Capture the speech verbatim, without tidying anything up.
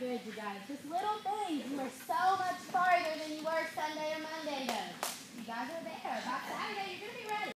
good, you guys. Just little things. You are so much fun.